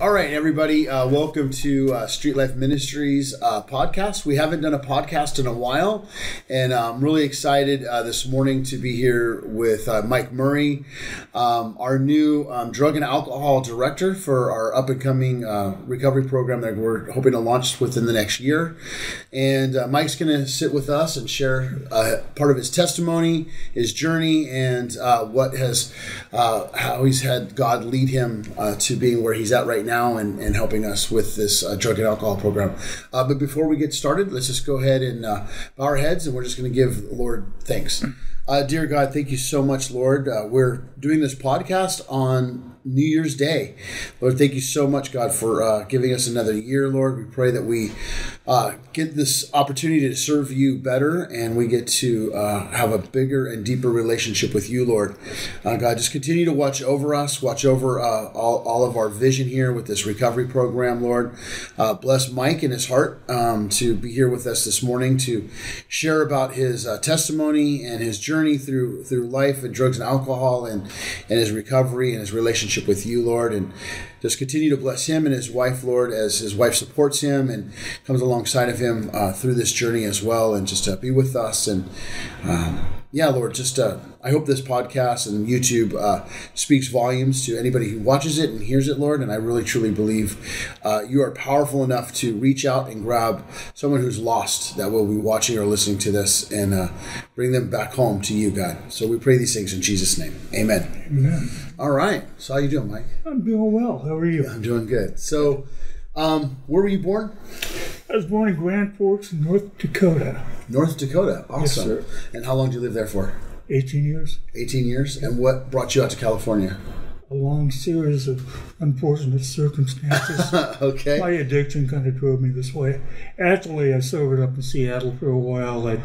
All right, everybody, welcome to Street Life Ministries podcast. We haven't done a podcast in a while, and I'm really excited this morning to be here with Mike Murray, our new drug and alcohol director for our up-and-coming recovery program that we're hoping to launch within the next year. And Mike's going to sit with us and share part of his testimony, his journey, and how he's had God lead him to being where he's at right now. And helping us with this drug and alcohol program. But before we get started, let's just go ahead and bow our heads, and we're just going to give the Lord thanks. Dear God, thank you so much, Lord. We're doing this podcast on New Year's Day. Lord, thank you so much, God, for giving us another year, Lord. We pray that we get this opportunity to serve you better, and we get to have a bigger and deeper relationship with you, Lord. God, just continue to watch over us, watch over all of our vision here with this recovery program, Lord. Bless Mike and his heart to be here with us this morning to share about his testimony and his journey through life and drugs and alcohol and his recovery and his relationship with you, Lord. And just continue to bless him and his wife, Lord, as his wife supports him and comes alongside of him through this journey as well, and just be with us. And yeah, Lord, just I hope this podcast and YouTube speaks volumes to anybody who watches it and hears it, Lord. And I really, truly believe you are powerful enough to reach out and grab someone who's lost that will be watching or listening to this and bring them back home to you, God. So we pray these things in Jesus' name. Amen. Amen. All right. So how you doing, Mike? I'm doing well. How are you? Yeah, I'm doing good. So where were you born? I was born in Grand Forks, North Dakota. North Dakota. Awesome. Yes, sir. And how long did you live there for? 18 years. 18 years? Yeah. And what brought you out to California? A long series of unfortunate circumstances. Okay. My addiction kind of drove me this way. Actually, I sobered up in Seattle for a while. I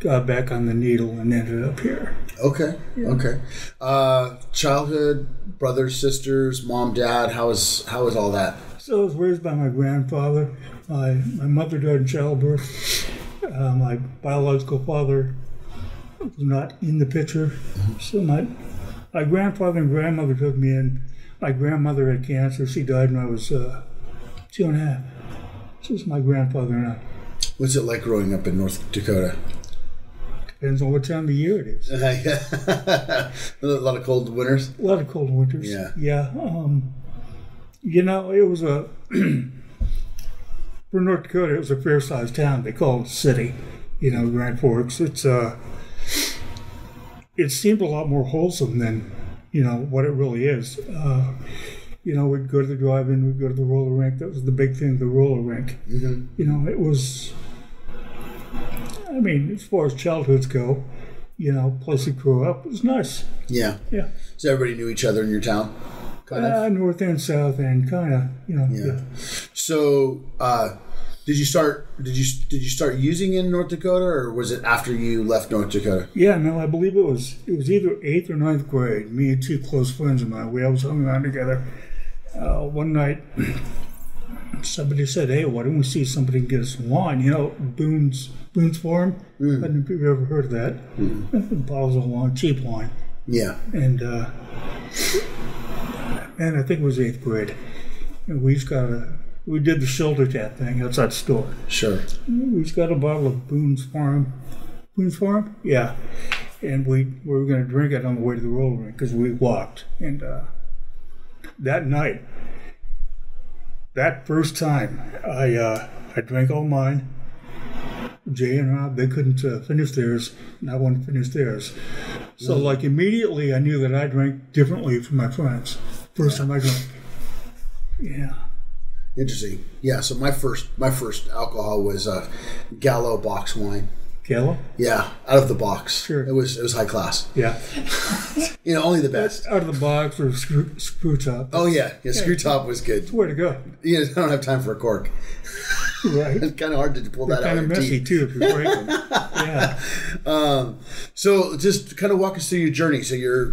got back on the needle and ended up here. Okay. Yeah. Okay. Childhood, brothers, sisters, mom, dad, how was all that? So I was raised by my grandfather. My mother died in childbirth. My biological father was not in the picture. So my grandfather and grandmother took me in. My grandmother had cancer. She died when I was 2 and a half. So it's my grandfather and I. What's it like growing up in North Dakota? Depends on what time of year it is. Yeah. A lot of cold winters? A lot of cold winters. Yeah. Yeah. You know, it was a... For North Dakota, it was a fair-sized town. They called it a city, you know, Grand Forks. It seemed a lot more wholesome than, you know, what it really is. You know, we'd go to the drive-in, we'd go to the roller rink. That was the big thing, the roller rink. Mm-hmm. You know, it was... I mean, as far as childhoods go, you know, place you grew up, it was nice. Yeah. Yeah. So everybody knew each other in your town? Kind of? North and south and kind of, you know. Yeah. So, did you start using in North Dakota, or was it after you left North Dakota? Yeah, no, I believe it was either 8th or 9th grade. Me and two close friends of mine, we always hung around together. One night, somebody said, "Hey, why don't we see somebody get us some wine?" You know, Boone's Farm. Mm. I don't know if you've ever heard of that. Mm. Bottles of wine, cheap wine. Yeah. And man, I think it was 8th grade. And we did the shoulder tap thing outside the store. Sure. We just got a bottle of Boone's Farm. Boone's Farm? Yeah. And we were going to drink it on the way to the roller rink because we walked. And that night, that first time, I drank all mine. Jay and Rob, they couldn't finish theirs, and I wanted to finish theirs. So, like, immediately I knew that I drank differently from my friends. First time I drank. Yeah. Interesting. Yeah, so my first alcohol was Gallo box wine. Gallo? Yeah, out of the box. Sure. It was high class. Yeah. You know, only the best. Out of the box or screw top. Oh, yeah. Yeah, screw top was good. It's way to go. Yeah, I don't have time for a cork. Right. It's kind of hard to pull that out of your teeth. Kind of messy, too, if you break them. Yeah. So just kind of walk us through your journey. So you're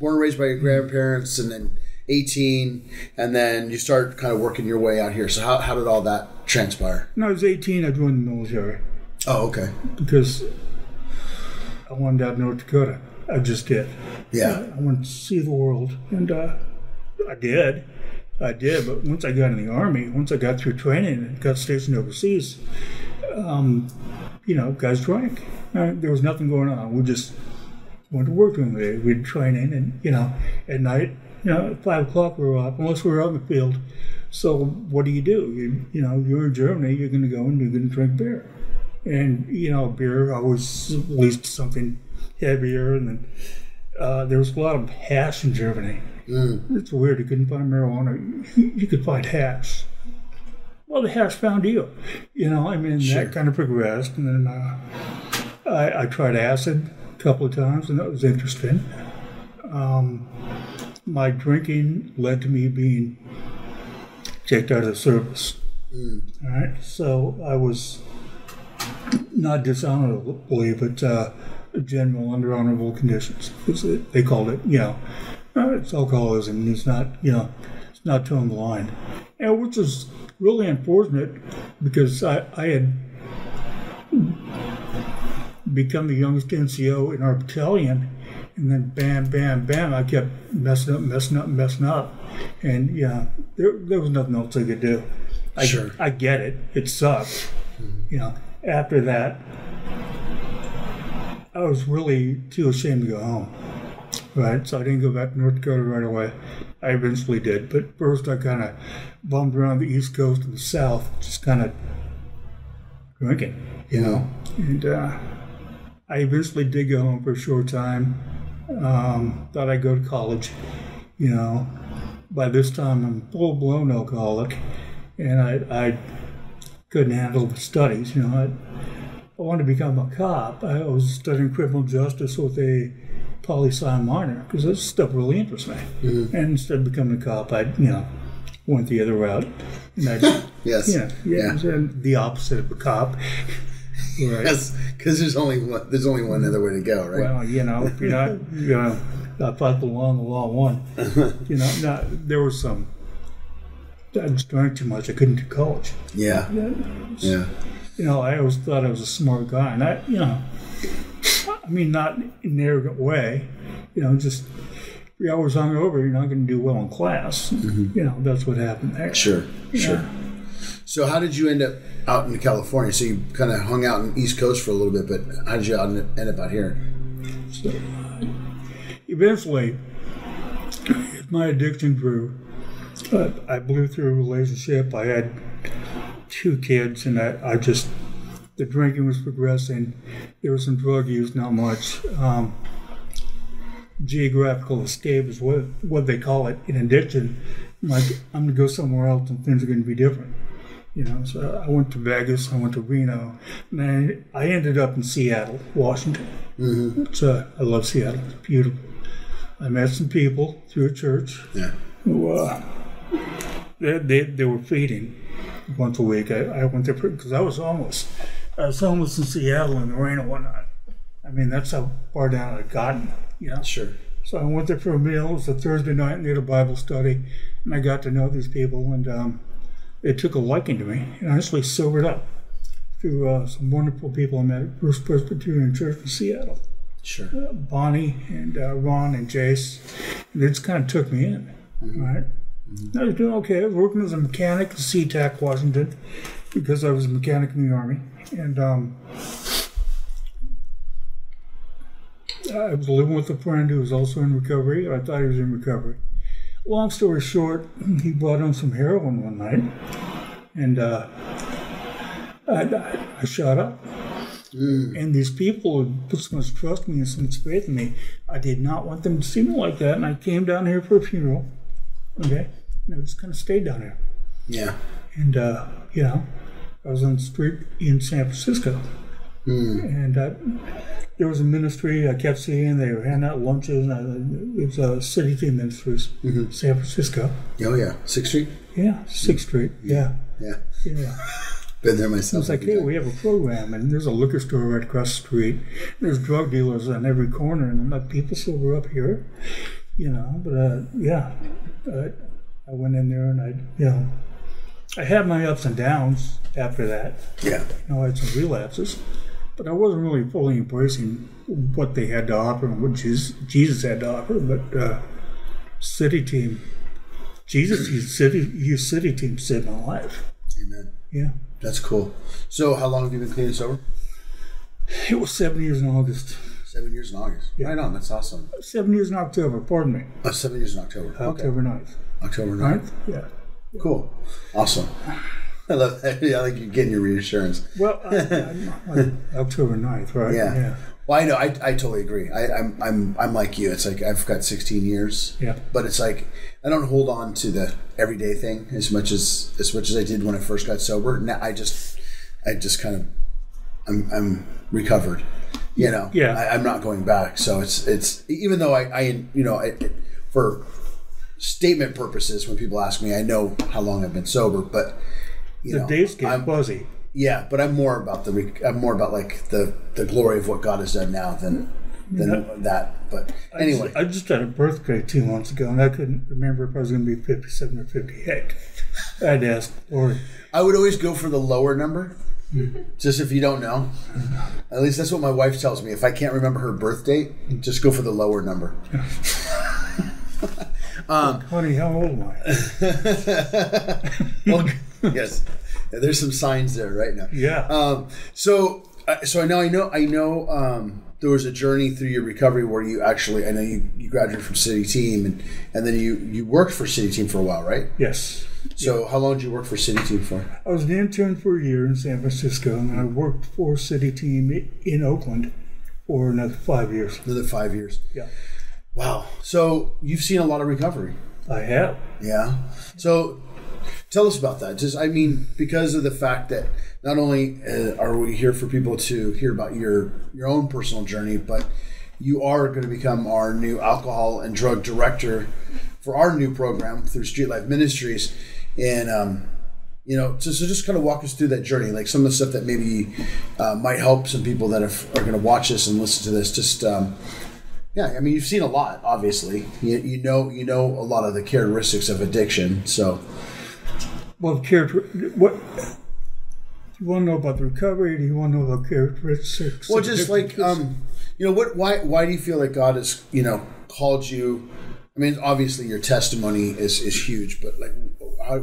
born and raised by your grandparents, and then 18, and then you start kind of working your way out here. So how did all that transpire? When I was 18, I joined the military. Oh, okay. Because I wanted out in North Dakota. I just did. Yeah. I wanted to see the world, and I did. I did, but once I got in the Army, once I got through training and got stationed overseas, you know, guys drank. There was nothing going on. We just went to work during the day. We'd train in, and, you know, at night, you know, at 5 o'clock we were up, unless we were on the field. So what do? You know, you're in Germany, you're going to go and you're going to drink beer. And, you know, beer always leads to something heavier. And then there was a lot of hash in Germany. It's weird, you couldn't find marijuana. You could find hash. Well, the hash found you. You know, I mean, sure. That kind of progressed. And then I tried acid a couple of times, and that was interesting. My drinking led to me being checked out of the service. All right, so I was not dishonorably, but general under honorable conditions, they called it. You know, it's alcoholism. It's not, you know, it's not towing the line, and which is really unfortunate because I had become the youngest NCO in our battalion. And then bam, bam, bam, I kept messing up. And yeah, there was nothing else I could do. Sure. I get it. It sucked. You know, after that, I was really too ashamed to go home. Right? So I didn't go back to North Dakota right away. I eventually did. But first I kind of bummed around the East Coast and the South, just kind of drinking, you know. And I eventually did go home for a short time. Thought I'd go to college, you know. By this time, I'm full-blown alcoholic, and I couldn't handle the studies, you know. I wanted to become a cop. I was studying criminal justice with a poli-sci minor because this stuff really interests me. And instead of becoming a cop, I, you know, went the other route. And I, yes. You know, the opposite of a cop. Right. Yes, because there's only one other way to go, right? Well, you know, I fought the law won. You know, now, there was some. I just drank too much. I couldn't do college. Yeah. Yeah. You know, I always thought I was a smart guy, and I, you know, I mean, not in an arrogant way. You know, just 3 hours hungover, you're not going to do well in class. You know, that's what happened there. Sure. Yeah. Sure. So how did you end up out in California? So you kind of hung out in the East Coast for a little bit, but how did you end up out here? So, eventually, my addiction grew. I blew through a relationship. I had 2 kids, and I just, the drinking was progressing. There was some drug use, not much. Geographical escape is what they call it in addiction. I'm going to go somewhere else, and things are going to be different. You know, so I went to Vegas, I went to Reno, and I ended up in Seattle, Washington. I love Seattle, it's beautiful. I met some people through a church who they were feeding once a week. I went there because I was homeless. I was homeless in Seattle in the rain and whatnot. I mean, that's how far down I'd gotten, you know. Sure. So I went there for a meal. It was a Thursday night, and they had a Bible study, and I got to know these people, and it took a liking to me, and I actually sobered up through some wonderful people I met at First Presbyterian Church in Seattle. Sure. Bonnie and Ron and Jace. And they just kind of took me in, right? I was doing okay. I was working as a mechanic at SeaTac, Washington, because I was a mechanic in the Army. And I was living with a friend who was also in recovery. I thought he was in recovery. Long story short, he brought on some heroin one night, and I shot up. And these people had put so much trust in me and so much faith in me. I did not want them to see me like that, and I came down here for a funeral. Okay? And I just kind of stayed down here. Yeah. And, you know, I was on the street in San Francisco. And there was a ministry I kept seeing. They were handing out lunches. And it was City Team Ministries, San Francisco. Oh, yeah. 6th Street? Yeah, 6th Street. Yeah. Yeah. Yeah. Been there myself. I was like, hey, we have a program, and there's a liquor store right across the street. And there's drug dealers on every corner, and I'm like, people sober up here, you know. But, yeah, I went in there, and I, you know, I had my ups and downs after that. Yeah. You know, I had some relapses. But I wasn't really fully embracing what they had to offer and what Jesus had to offer. But City Team Jesus used City Team saved my life. Amen. Yeah. That's cool. So how long have you been clean and sober? It was 7 years in August. 7 years in August. Yeah. Right on. That's awesome. 7 years in October. Pardon me. 7 years in October. October 9th. October 9th? Yeah. Cool. Awesome. I love that. I like you getting your reassurance. Well, October 9th, right? Yeah. Well, I know. I totally agree. I'm like you. It's like I've got 16 years. Yeah. But it's like I don't hold on to the everyday thing as much as I did when I first got sober. Now I just kind of I'm recovered. You know. Yeah. I'm not going back. So it's even though for statement purposes when people ask me, I know how long I've been sober, but. The days get fuzzy. Yeah, but I'm more about like the glory of what God has done now than that. But anyway, I just had a birthday 2 months ago, and I couldn't remember if I was going to be 57 or 58. I'd ask glory. I would always go for the lower number, just if you don't know. At least that's what my wife tells me. If I can't remember her birth date, just go for the lower number. Honey, how old am I? Well, yes, there's some signs there right now. Yeah. So I know. There was a journey through your recovery where you actually, I know you graduated from City Team, and then you worked for City Team for a while, right? Yes. So how long did you work for City Team for? I was an intern for a year in San Francisco, and I worked for City Team in Oakland for another 5 years. Another 5 years. Yeah. Wow. So you've seen a lot of recovery. I have. Yeah. So. Tell us about that. Just, I mean, because of the fact that not only are we here for people to hear about your own personal journey, but you are going to become our new alcohol and drug director for our new program through Street Life Ministries. And, so just kind of walk us through that journey, like some of the stuff that maybe might help some people that are going to watch this and listen to this. Just, yeah, I mean, you've seen a lot, obviously. You know a lot of the characteristics of addiction, so... Well, what do you want to know about the recovery? Do you want to know about characteristics? Well, just like why do you feel like God has called you? I mean, obviously your testimony is huge, but like,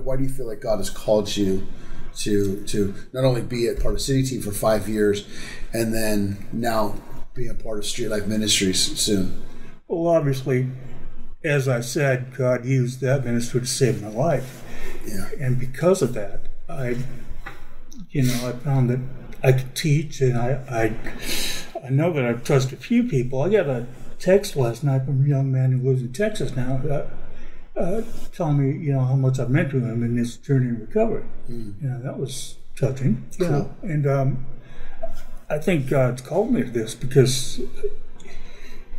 why do you feel like God has called you to not only be a part of City Team for 5 years, and then now be a part of Street Life Ministries soon? Well, obviously, as I said, God used that ministry to save my life. Yeah. And because of that, I found that I could teach, and I know that I've touched a few people. I got a text last night from a young man who lives in Texas now, telling me how much I meant to him in this journey of recovery. Mm. That was touching. Cool. Yeah, and I think God's called me to this because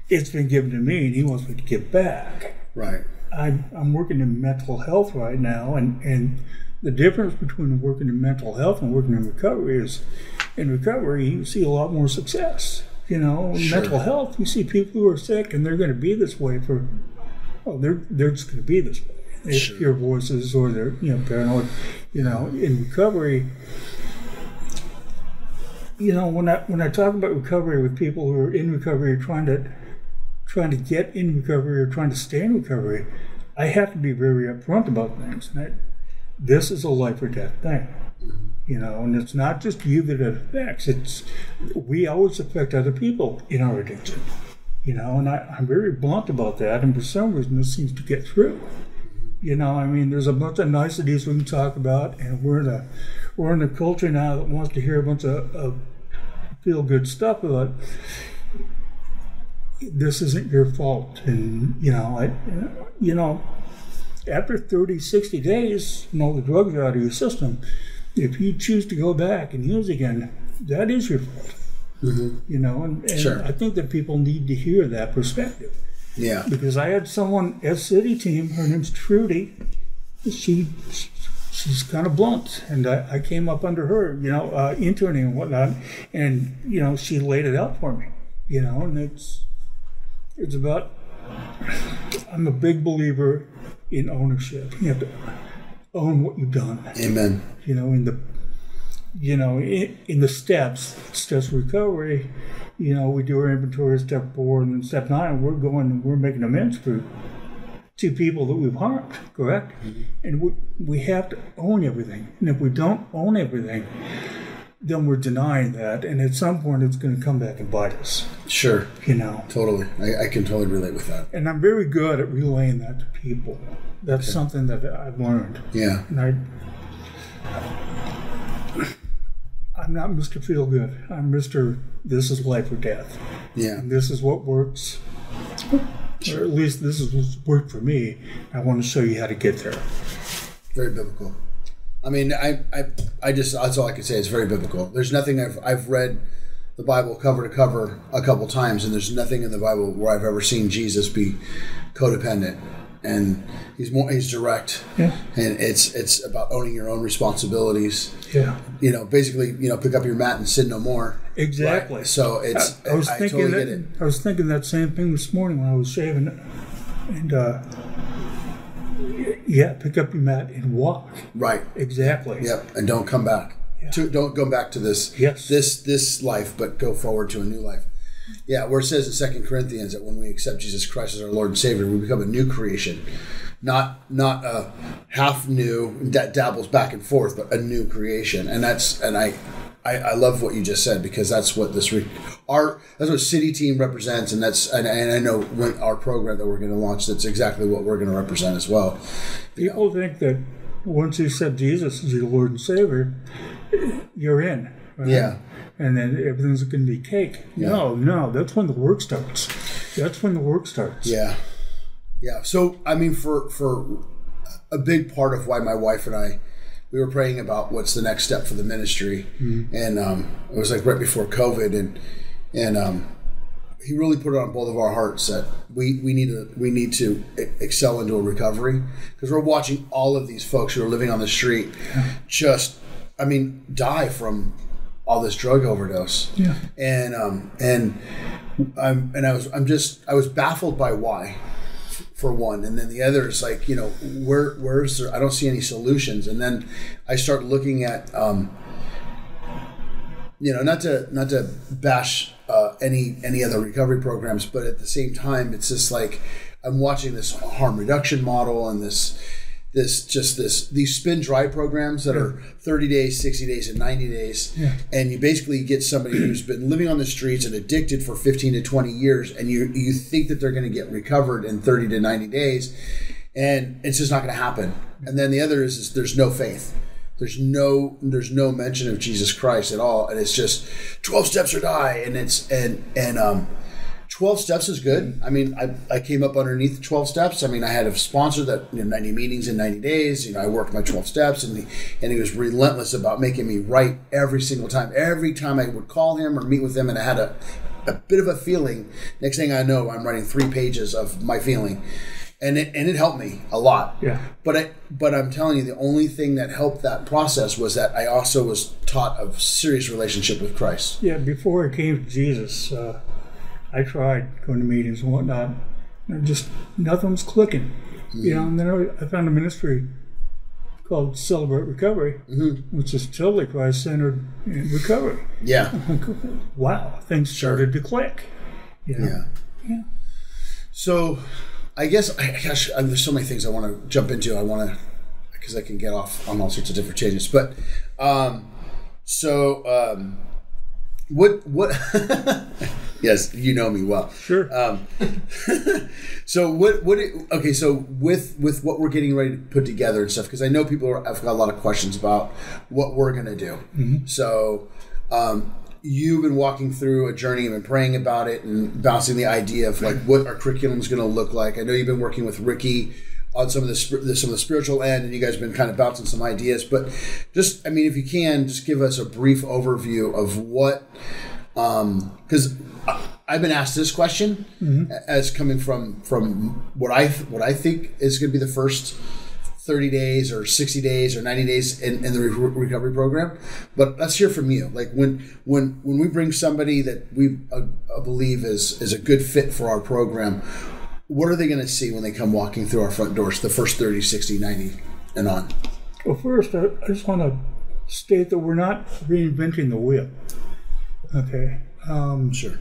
it's been given to me, and He wants me to give back. Right. I'm working in mental health right now, and the difference between working in mental health and working in recovery is, in recovery you see a lot more success. Sure. Mental health, you see people who are sick, and they're going to be this way they're just going to be this way. They sure. hear voices, or they're paranoid. In recovery, when I talk about recovery with people who are in recovery or trying to get in recovery or trying to stay in recovery, I have to be very upfront about things. And this is a life or death thing, and it's not just you that it affects. We always affect other people in our addiction, and I'm very blunt about that. And for some reason, this seems to get through. I mean, there's a bunch of niceties we can talk about, and we're in a culture now that wants to hear a bunch of feel-good stuff about this isn't your fault, and after 30, 60 days and all the drugs are out of your system, if you choose to go back and use again, that is your fault. Mm-hmm. And sure. I think that people need to hear that perspective. Yeah, because I had someone at City Team, her name's Trudy, she's kind of blunt, and I came up under her, interning and whatnot, and she laid it out for me, and it's about, I'm a big believer in ownership. You have to own what you've done. Amen. In the steps of recovery, we do our inventory, step 4, and then step 9, we're making amends for to people that we've harmed, correct? Mm-hmm. And we have to own everything. And if we don't own everything, then we're denying that. And at some point, it's going to come back and bite us. Sure. You know? Totally. I can totally relate with that. And I'm very good at relaying that to people. That's something that I've learned. Yeah. And I'm not Mr. Feel Good. I'm Mr. This is life or death. Yeah. And this is what works. Sure. Or at least this is what's worked for me. I want to show you how to get there. Very biblical. I mean, I just, that's all I can say. It's very biblical. There's nothing I've read the Bible cover to cover a couple times, and there's nothing in the Bible where I've ever seen Jesus be codependent. And he's direct. Yeah. And it's about owning your own responsibilities. Yeah. You know, basically, you know, pick up your mat and sin no more. Exactly. Right? So it's I totally get it. I was thinking that same thing this morning when I was shaving, and yeah, pick up your mat and walk. Right. Exactly. Yep. And don't come back. Yeah. Don't go back to this. Yes. This life, but go forward to a new life. Yeah, where it says in 2 Corinthians that when we accept Jesus Christ as our Lord and Savior, we become a new creation. Not a half new that dabbles back and forth, but a new creation. And I love what you just said, because that's what that's what City Team represents, and and I know when our program that we're going to launch, that's exactly what we're going to represent as well. People think that once you accept Jesus as your Lord and Savior, you're in. Right? Yeah. And then everything's going to be cake. Yeah. No, that's when the work starts. That's when the work starts. Yeah. Yeah. So, I mean, for a big part of why my wife and I, we were praying about what's the next step for the ministry. Mm-hmm. And it was like right before COVID. And he really put it on both of our hearts that we need to excel into a recovery, because we're watching all of these folks who are living on the street just, I mean, die from all this drug overdose. Yeah. And I was baffled by why, for one, and then the other is like, you know, where's there, I don't see any solutions. And then I start looking at you know, not to bash any other recovery programs, but at the same time, it's just like I'm watching this harm reduction model and these spin dry programs that are 30 days, 60 days, and 90 days. Yeah. And you basically get somebody who's been living on the streets and addicted for 15 to 20 years, and you think that they're going to get recovered in 30 to 90 days, and it's just not going to happen. And then the other is there's no faith. There's no mention of Jesus Christ at all, and it's just 12 steps or die, and it's 12 steps is good. I mean, I came up underneath the 12 steps. I mean, I had a sponsor that, you know, 90 meetings in 90 days. You know, I worked my 12 steps, and he was relentless about making me right every single time. Every time I would call him or meet with him, and I had a bit of a feeling. Next thing I know, I'm writing 3 pages of my feeling, and it helped me a lot. Yeah. But I'm telling you, the only thing that helped that process was that I also was taught a serious relationship with Christ. Yeah. Before I came to Jesus, I tried going to meetings and whatnot, and just nothing was clicking. Mm-hmm. You know, and then I found a ministry called Celebrate Recovery, mm-hmm. which is totally Christ-centered recovery. Yeah. Wow, things started to click. You know? Yeah. Yeah. So, I guess, gosh, there's so many things I want to jump into. Because I can get off on all sorts of different changes. But, what yes, you know me well. Sure. So okay, so with what we're getting ready to put together and stuff, because I know I've got a lot of questions about what we're going to do. Mm-hmm. So you've been walking through a journey and been praying about it and bouncing the idea of like what our curriculum is going to look like. I know you've been working with Ricky on some of the spiritual end, and you guys have been kind of bouncing some ideas, but just, I mean, if you can, just give us a brief overview of what, because I've been asked this question, mm-hmm. as coming from what I think is going to be the first 30 days or 60 days or 90 days in the recovery program, but let's hear from you. Like when we bring somebody that we believe is a good fit for our program, what are they going to see when they come walking through our front doors, the first 30, 60, 90, and on? Well, first, I just want to state that we're not reinventing the wheel. Okay? Sure.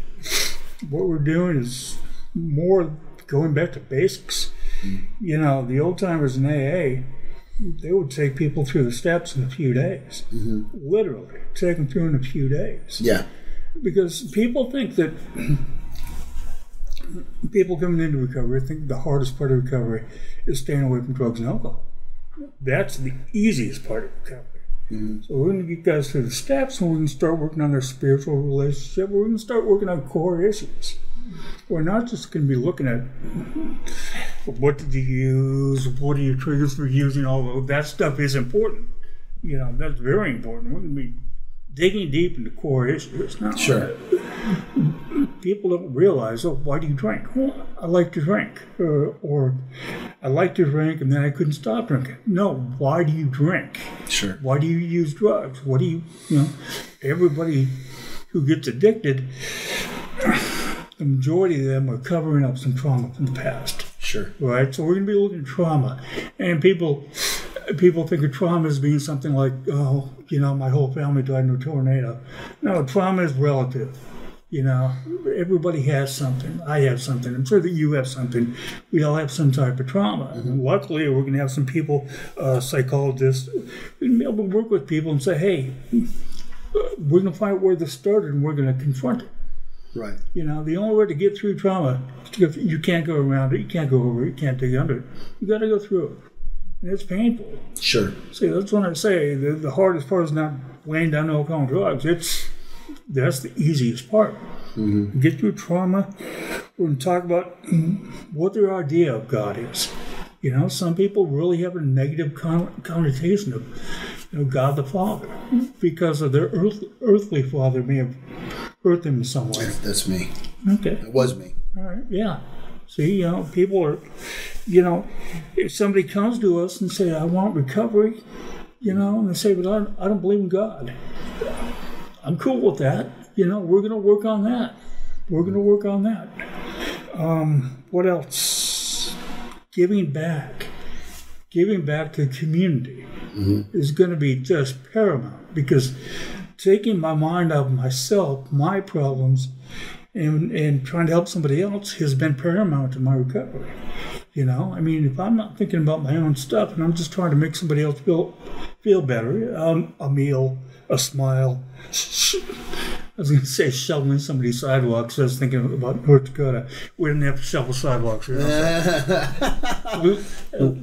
What we're doing is more going back to basics. you know, the old timers in AA, they would take people through the steps in a few days. Mm-hmm. Literally, take them through in a few days. Yeah. Because people think that people coming into recovery think the hardest part of recovery is staying away from drugs and alcohol. That's the easiest part of recovery. Mm-hmm. So we're going to get guys through the steps, and we're going to start working on their spiritual relationship. We're going to start working on core issues. We're not just going to be looking at what did you use, what are your triggers for using, all of that stuff is important. You know, that's very important. We're going to be digging deep into core issues. Now, sure. People don't realize, oh, why do you drink? Well, I like to drink. Or I like to drink and then I couldn't stop drinking. No, why do you drink? Sure. Why do you use drugs? What do you know, everybody who gets addicted, the majority of them are covering up some trauma from the past. Sure. Right? So we're going to be looking at trauma. And people think of trauma as being something like, oh, you know, my whole family died in a tornado. No, trauma is relative. You know, everybody has something. I have something. I'm sure that you have something. We all have some type of trauma. Mm-hmm. And luckily, we're going to have some people, psychologists, and be able to work with people and say, hey, we're going to find where this started and we're going to confront it. Right. You know, the only way to get through trauma, you can't go around it, you can't go over it, you can't dig under it. You got to go through it. And it's painful. Sure. See, that's when I say the hardest part is not laying down alcohol and drugs. That's the easiest part. Mm-hmm. Get through trauma. We're going to talk about what their idea of God is. You know, some people really have a negative connotation of, you know, God the Father because of their earthly father may have hurt them in some way. That's me. Okay. It was me. All right. Yeah. See, you know, people are, you know, if somebody comes to us and say, I want recovery, you know, and they say, but I don't believe in God. I'm cool with that. You know, we're going to work on that. We're going to work on that. What else? Giving back. Giving back to the community mm-hmm. is going to be just paramount because taking my mind off myself, my problems, and trying to help somebody else has been paramount in my recovery. You know, I mean, if I'm not thinking about my own stuff and I'm just trying to make somebody else feel better, a meal, a smile. I was going to say shoveling somebody's sidewalks. I was thinking about North Dakota. We didn't have to shovel sidewalks. You know?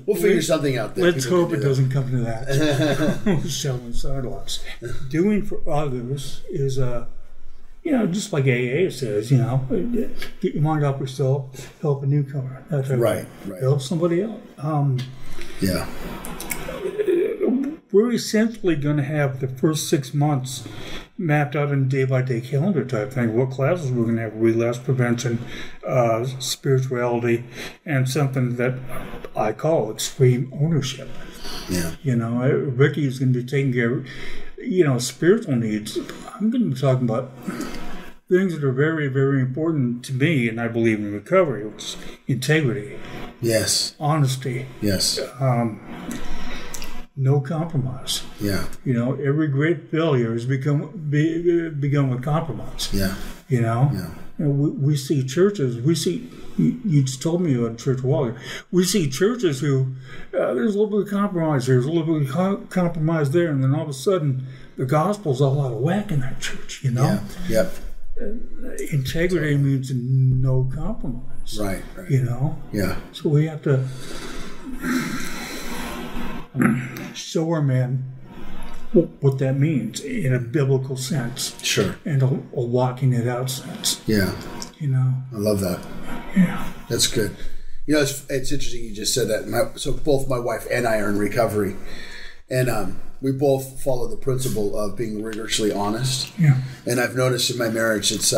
We'll figure something out there. Let's hope it doesn't come to that. Shoveling sidewalks. Doing for others is you know, just like AA says, you know, get your mind off yourself, help a newcomer. That's right, right. Help somebody else. Yeah. We're essentially going to have the first 6 months mapped out in day-by-day calendar type thing. What classes we're going to have, relapse prevention, spirituality, and something that I call extreme ownership. Yeah. You know, Ricky is going to be taking care of, you know, spiritual needs. I'm going to be talking about things that are very, very important to me, and I believe in recovery, which is integrity. Yes. Honesty. Yes. No compromise. Yeah. You know, every great failure has become a compromise. Yeah. You know? Yeah. And we see churches, you just told me about church walking. We see churches who, there's a little bit of compromise here, there's a little bit of compromise there, and then all of a sudden, the gospel's all out of whack in that church, you know? Yeah, yeah. Integrity means no compromise. Right, right. You know? Yeah. So we have to show our men what that means in a biblical sense. Sure. And a walking it out sense. Yeah. You know? I love that. Yeah. That's good. You know, it's interesting you just said that. So both my wife and I are in recovery. And we both follow the principle of being rigorously honest. Yeah. And I've noticed in my marriage, it's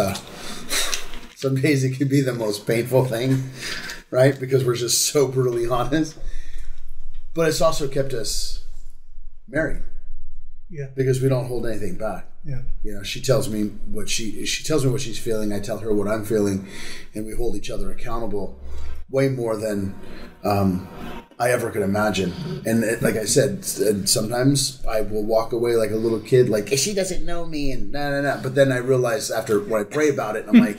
some days it can be the most painful thing, right? Because we're just so brutally honest. But it's also kept us married. Yeah. Because we don't hold anything back. Yeah. You know, she tells me what she's feeling, I tell her what I'm feeling, and we hold each other accountable way more than I ever could imagine. And it, like I said, sometimes I will walk away like a little kid, like, hey, she doesn't know me, and nah. But then I realize after, when I pray about it, and I'm like,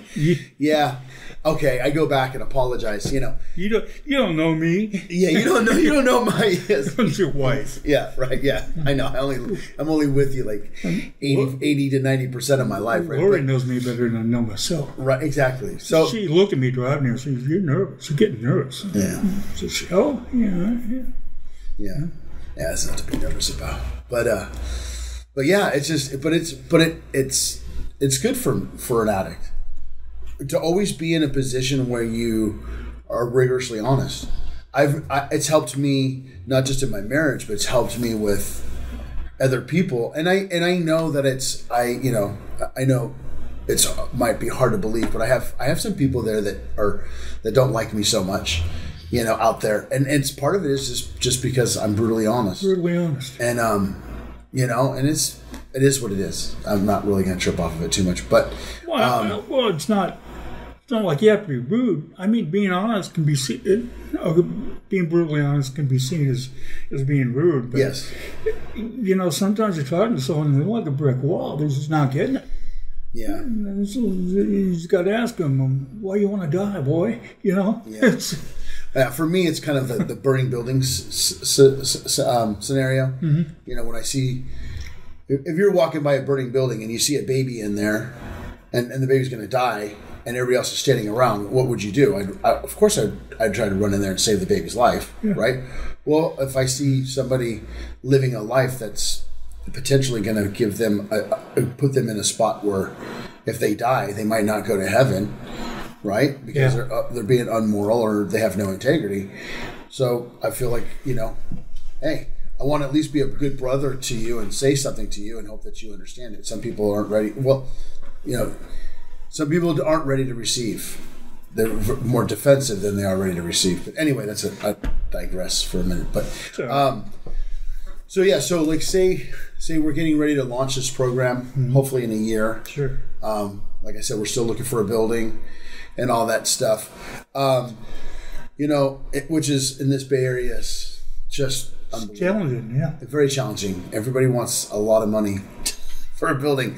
yeah, okay, I go back and apologize, you know. You don't know me. Yeah, you don't know my yes. Your wife. Yeah, right, yeah. I know. I'm only with you like 80 to 90% of my life, right? Lori knows me better than I know myself. Right, exactly. So she looked at me driving here, she says, you're nervous, you're getting nervous. Yeah. So she, oh, Yeah, that's not to be nervous about. But yeah, it's just it's good for an addict to always be in a position where you are rigorously honest. It's helped me not just in my marriage, but it's helped me with other people. And I know that I know it might be hard to believe, but I have some people there that don't like me so much, you know, out there. And it's part of it is just because I'm brutally honest. And you know, and it is what it is. I'm not really going to trip off of it too much, but well, it's not like you have to be rude. I mean, being honest can be seen, being brutally honest can be seen as being rude. But, yes, you know, sometimes you're talking to someone and they're like a brick wall. They're just not getting it. Yeah, so you just got to ask them, why you want to die, boy? You know. Yeah. For me, it's kind of the burning buildings scenario. Mm-hmm. You know, when I see. If you're walking by a burning building and you see a baby in there and the baby's going to die and everybody else is standing around, what would you do? Of course I'd try to run in there and save the baby's life, yeah. Right? Well, if I see somebody living a life that's potentially going to give them put them in a spot where if they die, they might not go to heaven, right? Because yeah. they're being unmoral or they have no integrity. So I feel like, you know, hey, I want to at least be a good brother to you and say something to you and hope that you understand it. Some people aren't ready. Well, you know, some people aren't ready to receive. They're more defensive than they are ready to receive. But anyway, I digress for a minute. But so yeah, so like say we're getting ready to launch this program, mm-hmm. hopefully in a year. Sure. Like I said, we're still looking for a building and all that stuff. You know, which is in this Bay Area is just. Challenging, yeah. Very challenging. Everybody wants a lot of money for a building,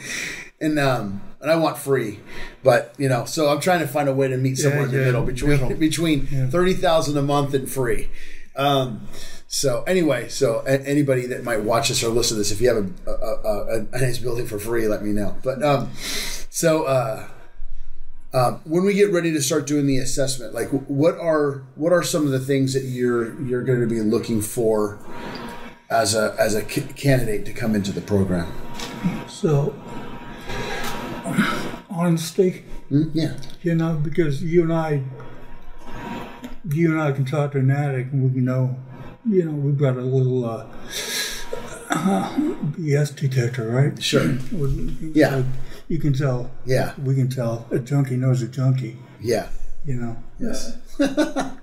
and I want free, but you know, so I'm trying to find a way to meet somewhere in the middle between yeah. $30,000 a month and free. So anyway, so anybody that might watch this or listen to this, if you have a nice building for free, let me know. But when we get ready to start doing the assessment, like what are some of the things that you're going to be looking for as a candidate to come into the program? So honesty, yeah, you know, because you and I can talk to an addict and we know, you know, we've got a little BS detector, right? Sure. Yeah. You can tell. Yeah. We can tell. A junkie knows a junkie. Yeah. You know. Yes.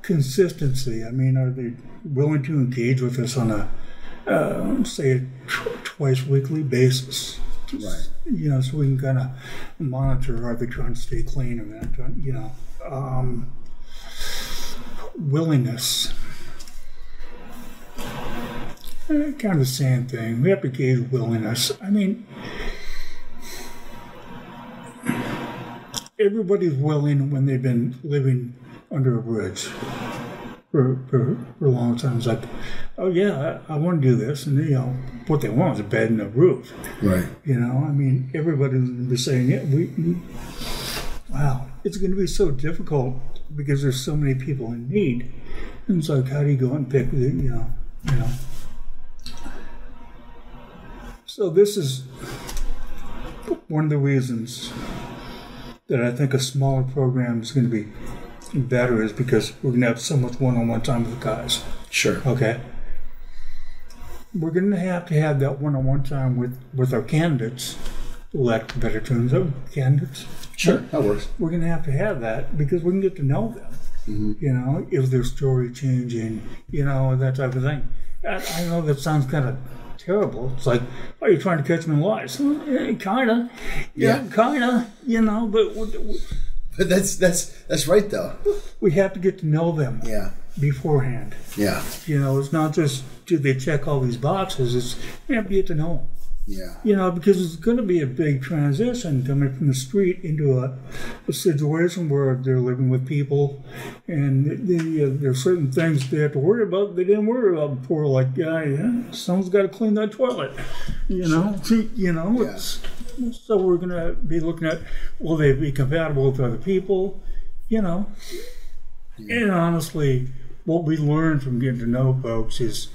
Consistency. I mean, are they willing to engage with us on a, say, a twice weekly basis? Right. You know, so we can kind of monitor, are they trying to stay clean or not, you know. Willingness. Kind of the same thing. We have to gauge willingness. I mean... everybody's willing when they've been living under a bridge for a long time. It's like, oh yeah, I want to do this, and you know what they want is a bed and a roof. Right. You know, I mean, everybody's going to be saying, yeah, wow, it's going to be so difficult because there's so many people in need. And it's like, how do you go and pick? You know. So this is one of the reasons that I think a smaller program is going to be better is because we're going to have so much one-on-one time with the guys. Sure. Okay. We're going to have that one-on-one time with our candidates, lack of better terms, candidates. Sure, that works. We're going to have that because we can get to know them. Mm-hmm. You know, is their story changing, you know, that type of thing. I know that sounds kind of terrible. It's like, oh, you're trying to catch me in lies. Kind of. Yeah, kind of. You know, but... But that's right, though. We have to get to know them. Yeah. beforehand. Yeah. You know, it's not just do they check all these boxes, it's get to know them. Yeah. You know, because it's going to be a big transition coming from the street into a situation where they're living with people, and there are certain things they have to worry about they didn't worry about before. Like, someone's got to clean that toilet. You know, so we're going to be looking at, will they be compatible with other people? You know, and honestly, what we learned from getting to know folks is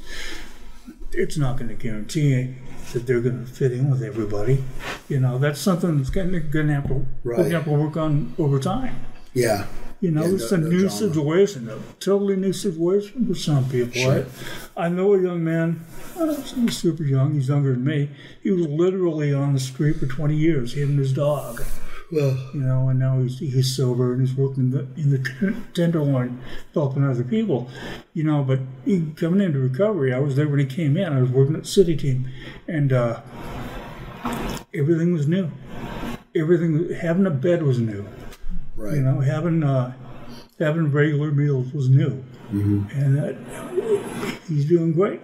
it's not going to guarantee it that they're going to fit in with everybody. You know, that's something that's going to have to work on over time. Yeah. You know, it's a new situation, a totally new situation for some people. Sure. I know a young man, he's super young, he's younger than me. He was literally on the street for 20 years, him and his dog. Yeah. You know, and now he's sober and he's working in the Tenderloin, helping other people. You know, but coming into recovery, I was there when he came in. I was working at City Team, and everything was new. Everything, having a bed was new. Right. You know, having regular meals was new, and that, he's doing great.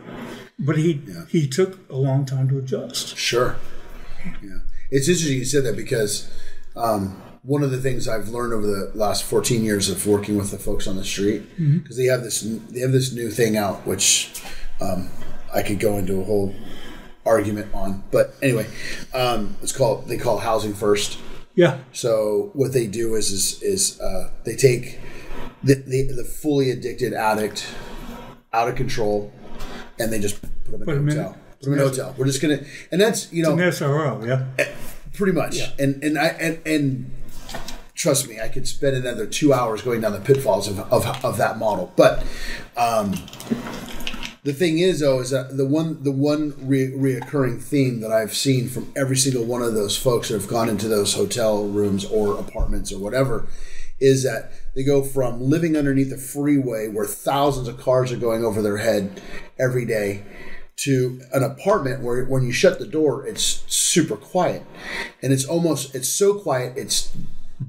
But he took a long time to adjust. Sure. Yeah, it's interesting you said that because. One of the things I've learned over the last 14 years of working with the folks on the street, because they have this new thing out, which I could go into a whole argument on. But anyway, they call Housing First. Yeah. So what they do is they take the fully addicted addict out of control, and they just put them in a hotel. We're just gonna, and that's it's an SRO, yeah. Pretty much, yeah. and trust me, I could spend another 2 hours going down the pitfalls of that model. But the thing is, though, is that the one reoccurring theme that I've seen from every single one of those folks that have gone into those hotel rooms or apartments or whatever is that they go from living underneath a freeway where thousands of cars are going over their head every day to an apartment where when you shut the door, it's super quiet, and it's so quiet it's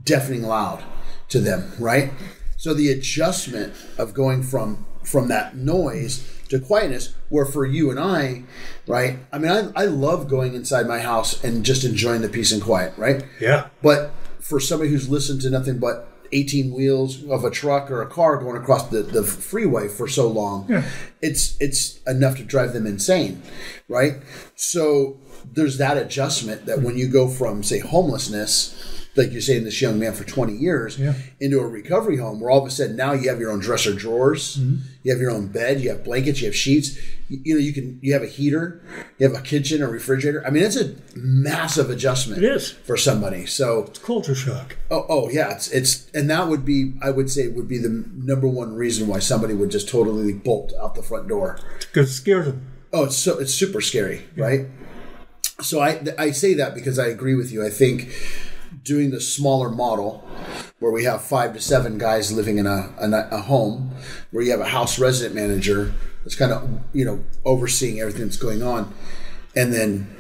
deafening loud to them, right? So the adjustment of going from that noise to quietness, where for you and I, right? I mean, I love going inside my house and just enjoying the peace and quiet, right? Yeah. But for somebody who's listened to nothing but 18 wheels of a truck or a car going across the freeway for so long, it's enough to drive them insane, right? So there's that adjustment that when you go from, say, homelessness, like you're saying this young man for 20 years, into a recovery home where all of a sudden now you have your own dresser drawers, you have your own bed, you have blankets, you have sheets, you have a heater, you have a kitchen, a refrigerator. I mean, it's a massive adjustment. It is. For somebody. So it's culture shock. Oh yeah, it's and that would be, I would say, would be the number one reason why somebody would just totally bolt out the front door. Because it scares them. Oh, it's super scary, right? So I say that because I agree with you. I think doing the smaller model where we have 5 to 7 guys living in a home where you have a house resident manager that's kind of, overseeing everything that's going on, and then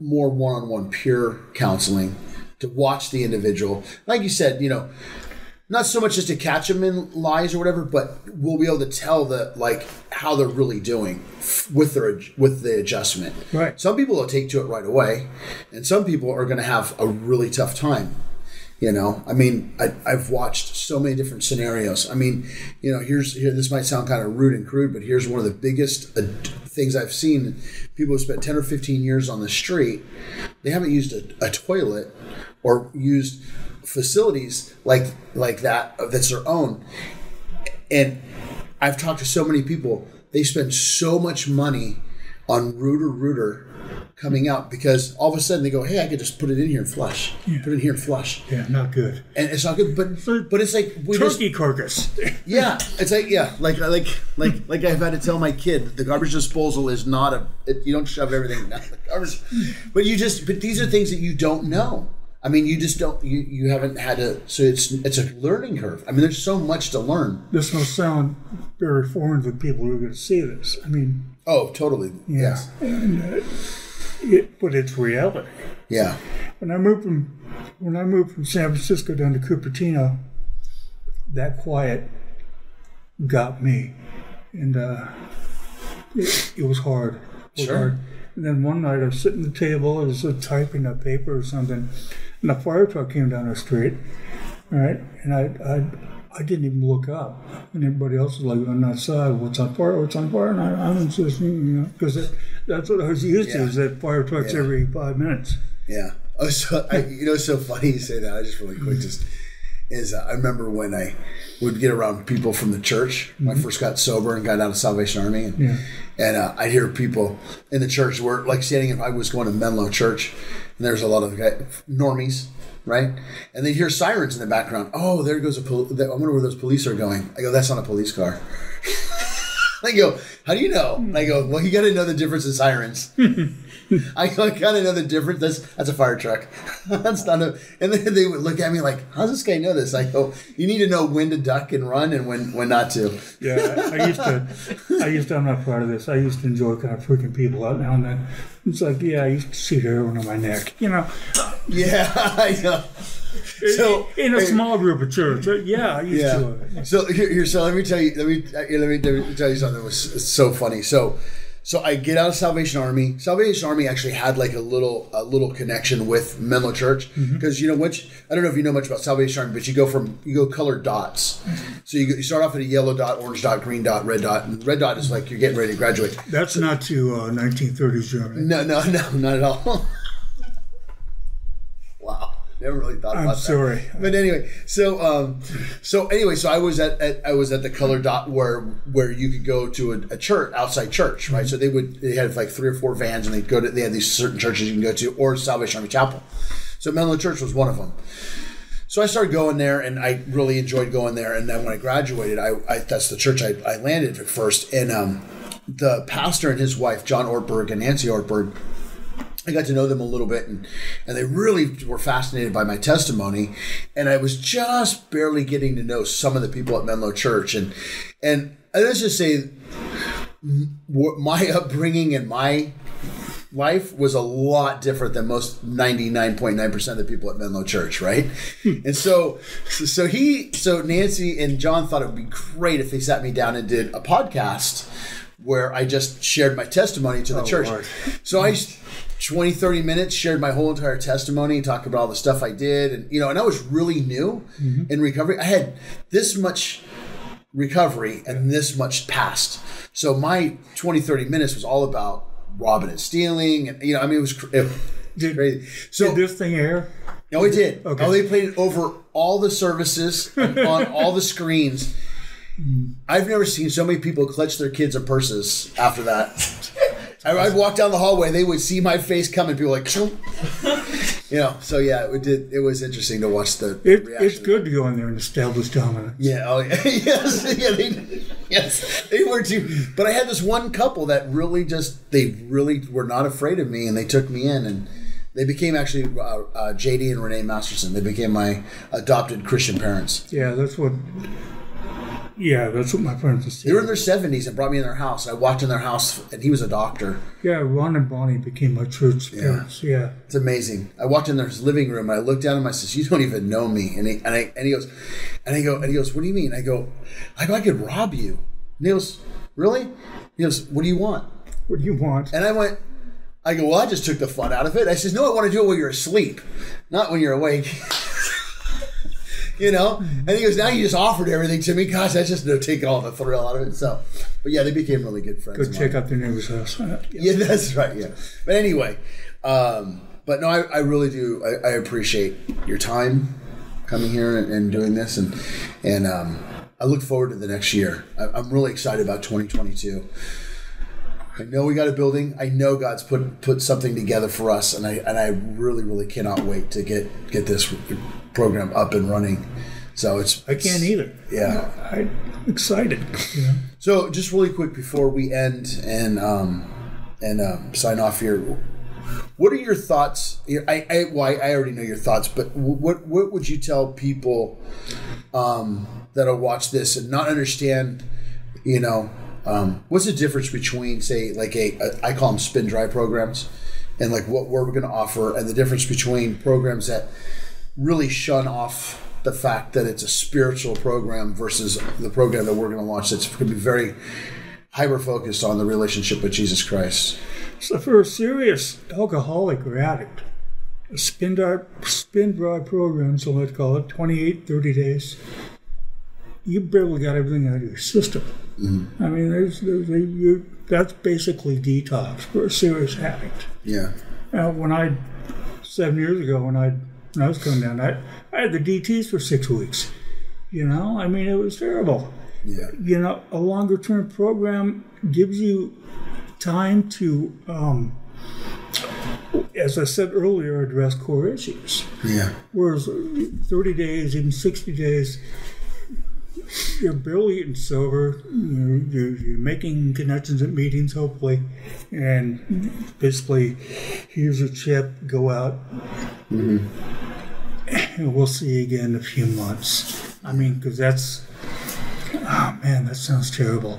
more one-on-one peer counseling to watch the individual. Like you said, not so much just to catch them in lies or whatever, but we'll be able to tell how they're really doing with the adjustment. Right. Some people will take to it right away, and some people are going to have a really tough time. You know, I mean, I've watched so many different scenarios. I mean, this might sound kind of rude and crude, but here's one of the biggest things I've seen. People who spent 10 or 15 years on the street, they haven't used a toilet or used facilities like that that's their own. And I've talked to so many people, they spend so much money on Rooter coming out because all of a sudden they go, hey, I could just put it in here and flush. Yeah. Put it in here and flush. Yeah, not good. And it's not good, but it's like turkey carcass. Yeah, it's like like I've had to tell my kid the garbage disposal is not you don't shove everything down the garbage. But these are things that you don't know. I mean, you just don't. You haven't had to. So it's a learning curve. I mean, there's so much to learn. This will sound very foreign to people who are going to see this. I mean. Oh, totally. Yes. Yeah. But it's reality. Yeah. When I moved from San Francisco down to Cupertino, that quiet got me. And it was hard. It was sure. hard. And then one night I was sitting at the table, I was typing a paper or something, and a fire truck came down the street, right? And I didn't even look up. And everybody else was like, on that side, what's on fire? What's on fire? And I was just, you know, because that's what I was used to, is that fire trucks every 5 minutes. Yeah. Oh, so you know, it's so funny you say that. I just really quick just is I remember when I would get around people from the church when I first got sober and got out of Salvation Army, and, I'd hear people in the church were like standing. If I was going to Menlo Church, and there's a lot of normies, right? And they'd hear sirens in the background. Oh, there goes a I wonder where those police are going. I go, that's not a police car. I go, how do you know? And I go, well, you got to know the difference in sirens. I kind of know the difference. That's a fire truck. That's not a. And then they would look at me like, "How's this guy know this?" I go, "You need to know when to duck and run, and when not to." Yeah, I used to. I'm not proud of this. I used to enjoy kind of freaking people out now and then. It's like, yeah, I used to see hair on my neck, you know. Yeah, I know. So in a small group of church, right? Yeah, I used to. So here, so let me tell you. Let me tell you something that was so funny. So I get out of Salvation Army. Salvation Army actually had like a little connection with Menlo Church because you know which I don't know if you know much about Salvation Army, but you go colored dots. So you start off at a yellow dot, orange dot, green dot, red dot, and red dot is like you're getting ready to graduate. That's not to 1930s Germany. No, not at all. Wow. Never really thought about that. I'm sorry, but anyway, so I was at the color dot where you could go to a church outside church, right? So they had like 3 or 4 vans, and they had these certain churches you can go to, or Salvation Army Chapel. So Menlo Church was one of them. So I started going there, and I really enjoyed going there. And then when I graduated, I that's the church I landed at first, and the pastor and his wife, John Ortberg and Nancy Ortberg. I got to know them a little bit, and they really were fascinated by my testimony. And I was just barely getting to know some of the people at Menlo Church. And let's just say my upbringing and my life was a lot different than most 99.9% of the people at Menlo Church, right? And so Nancy and John thought it would be great if they sat me down and did a podcast where I just shared my testimony to the church. Lord. So I 20-30 minutes, shared my whole entire testimony, talked about all the stuff I did, and you know, and I was really new in recovery. I had this much recovery and this much past. So my 20-30 minutes was all about robbing and stealing, and you know, I mean, it was crazy. So did this thing air? No, it did. Okay. Oh, they played it over all the services and on all the screens. I've never seen so many people clutch their kids in purses after that. I'd walk down the hallway, they would see my face coming, people were like, you know. So yeah, it was interesting to watch the reaction. It's good to go in there and establish dominance. Yeah, oh yeah, yes, they were too. But I had this one couple that really they really were not afraid of me, and they took me in, and they became actually JD and Renee Masterson. They became my adopted Christian parents. Yeah, that's what. Yeah, that's what my parents were saying. They were in their 70s and brought me in their house. I walked in their house, and he was a doctor. Yeah, Ron and Bonnie became my church parents. Yeah. It's amazing. I walked in their living room, and I looked down at him. I says, "You don't even know me." And he goes, "What do you mean?" I go, "I could rob you." And he goes, "Really?" He goes, "What do you want?" What do you want? And I went, "Well, I just took the fun out of it." I says, "No, I want to do it when you're asleep, not when you're awake." You know, and he goes, "Now you just offered everything to me. Gosh, that's just taking all the thrill out of it." So, but yeah, they became really good friends. Go check out their neighbor's house. Yeah, that's right. Yeah, but anyway, but no, I really do. I appreciate your time coming here and doing this, and I look forward to the next year. I'm really excited about 2022. I know we got a building. I know God's put something together for us, and I really, really cannot wait to get this program up and running. So I can't either. Yeah, I'm excited. Yeah. So just really quick before we end and sign off here, what are your thoughts? I already know your thoughts, but what would you tell people that'll watch this and not understand? You know. What's the difference between, say, like I call them spin-dry programs, and like what we're going to offer, and the difference between programs that really shun off the fact that it's a spiritual program versus the program that we're going to launch that's going to be very hyper-focused on the relationship with Jesus Christ. So for a serious alcoholic or addict, spin-dry programs, so let's call it, 28, 30 days, you barely got everything out of your system. Mm-hmm. I mean, that's basically detox for a serious addict. Yeah. When I, 7 years ago, when I was coming down, I had the DTs for 6 weeks. You know, I mean, it was terrible. Yeah. You know, a longer-term program gives you time to, as I said earlier, address core issues. Yeah. Whereas 30 days, even 60 days, you're barely eating sober, you're making connections at meetings, hopefully, and basically, here's a chip, go out, and we'll see you again in a few months. I mean, because that's, oh man, that sounds terrible.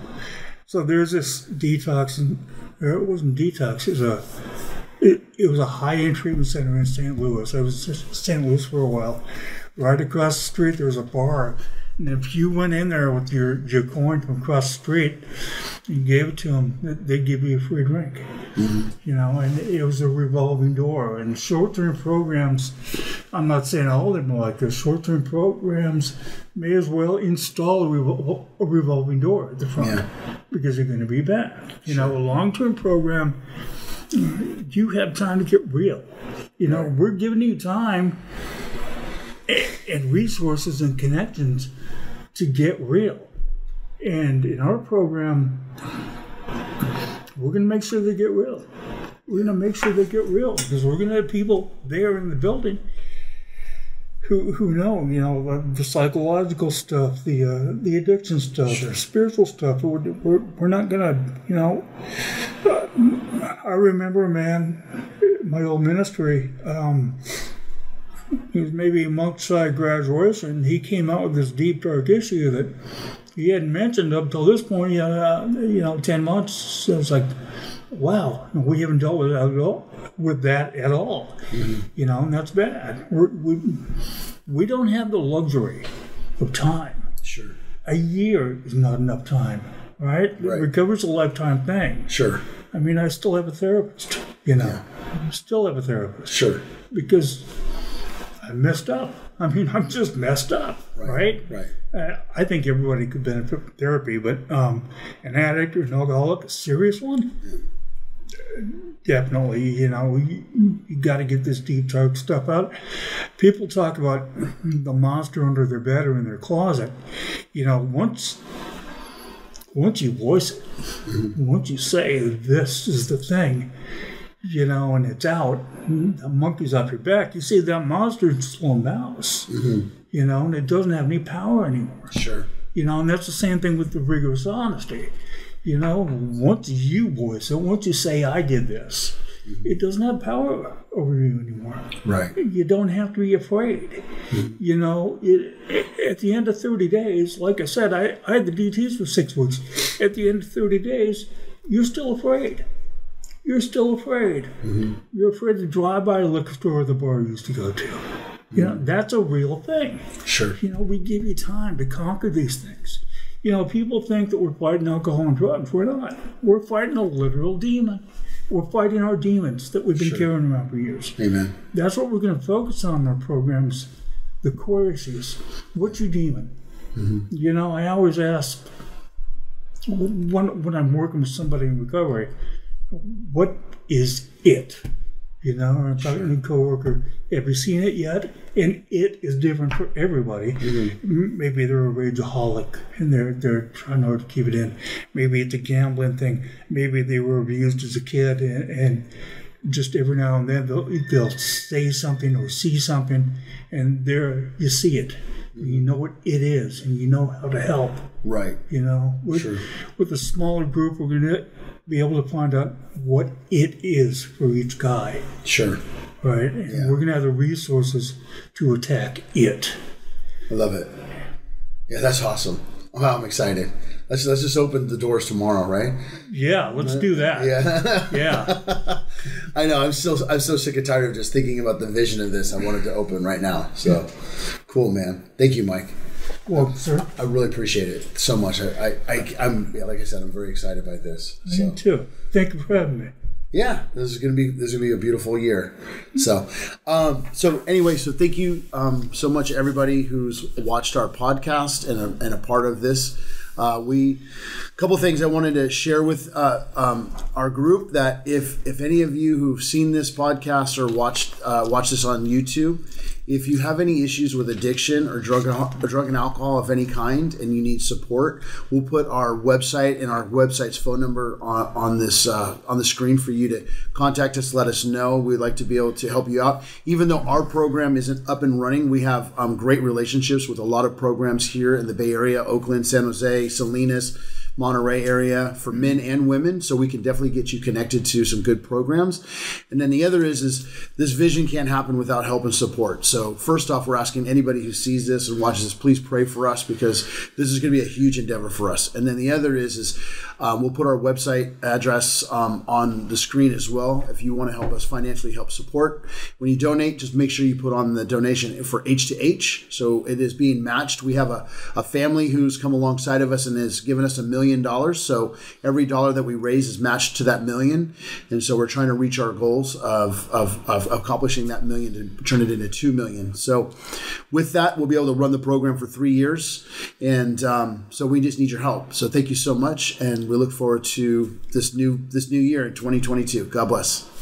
So there's this detox, and it wasn't detox, it was a high-end treatment center in St. Louis. I was in St. Louis for a while. Right across the street, there was a bar. And if you went in there with your coin from across the street and gave it to them, they'd give you a free drink. Mm-hmm. You know, and it was a revolving door. And short-term programs, I'm not saying all of them are like this, short-term programs may as well install a revolving door at the front, yeah, because they're going to be back. You sure. know, a long-term program, you have time to get real. You know, right. We're giving you time and resources and connections to get real. And in our program, we're going to make sure they get real. We're going to make sure they get real because we're going to have people there in the building who know, you know, the psychological stuff, the addiction stuff, sure, the spiritual stuff. We're not going to, you know. I remember, man, my old ministry, he was maybe a month shy graduation, and he came out with this deep, dark issue that he hadn't mentioned up till this point, you know, 10 months. So it was like, wow, we haven't dealt with that at all. Mm-hmm. You know, and that's bad. We don't have the luxury of time. Sure. A year is not enough time, right? Right. Recovery's a lifetime thing. Sure. I mean, I still have a therapist, you know. Yeah. I still have a therapist. Sure. Because I messed up. I mean, I'm just messed up, right? I think everybody could benefit from therapy, but an addict or an alcoholic, a serious one, definitely, you know, you got to get this deep dark stuff out. People talk about the monster under their bed or in their closet. You know, once you voice it, once you say, this is the thing, you know, and it's out, the monkey's off your back. You see, that monster's just a little mouse, you know, and it doesn't have any power anymore. Sure. You know, and that's the same thing with the rigorous honesty. You know, once you voice it, once you say, I did this, it doesn't have power over you anymore. Right. You don't have to be afraid. You know, at the end of 30 days, like I said, I had the DTs for 6 weeks. At the end of 30 days, you're still afraid. You're still afraid. You're afraid to drive by a liquor store or the bar you used to go to. You know, that's a real thing. Sure. You know, we give you time to conquer these things. You know, people think that we're fighting alcohol and drugs. We're not. We're fighting a literal demon. We're fighting our demons that we've been carrying around for years. Amen. That's what we're going to focus on in our programs, the core issues. What's your demon? You know, I always ask, when I'm working with somebody in recovery, what is it? You know, I'm talking to a coworker, have you seen it yet? And it is different for everybody. Maybe they're a rageaholic and they're trying hard to keep it in. Maybe it's a gambling thing. Maybe they were abused as a kid and just every now and then they'll say something or see something and there you see it. You know what it is and you know how to help. Right. You know, with a smaller group, we're going to be able to find out what it is for each guy. Sure. Right? And we're going to have the resources to attack it. I love it. Yeah, that's awesome. Wow, I'm excited. Let's just open the doors tomorrow, right? Yeah, let's do that. Yeah. Yeah. I know. I'm so sick and tired of just thinking about the vision of this. I wanted to open right now. So Cool, man. Thank you, Mike. Well, sir, I really appreciate it so much. I'm like I said, I'm very excited by this. Me too. Thank you for having me. Yeah, this is gonna be a beautiful year. So thank you so much, everybody who's watched our podcast and a part of this. A couple things I wanted to share with our group, that if any of you who've seen this podcast or watched this on YouTube, if you have any issues with addiction or drug and alcohol of any kind, and you need support, we'll put our website and our website's phone number on the screen for you to contact us. Let us know. We'd like to be able to help you out. Even though our program isn't up and running, we have great relationships with a lot of programs here in the Bay Area, Oakland, San Jose, Salinas, Monterey area, for men and women, so we can definitely get you connected to some good programs. And then the other is this vision can't happen without help and support. So first off, we're asking anybody who sees this and watches this, please pray for us, because this is going to be a huge endeavor for us. And then the other is we'll put our website address on the screen as well. If you want to help us financially, help support. When you donate, just make sure you put on the donation for H2H, so it is being matched. We have a family who's come alongside of us and has given us $1 million, so every dollar that we raise is matched to that $1 million, and so we're trying to reach our goals of accomplishing that $1 million to turn it into $2 million. So with that, we'll be able to run the program for 3 years, and so we just need your help. So thank you so much, and we look forward to this new year in 2022. God bless.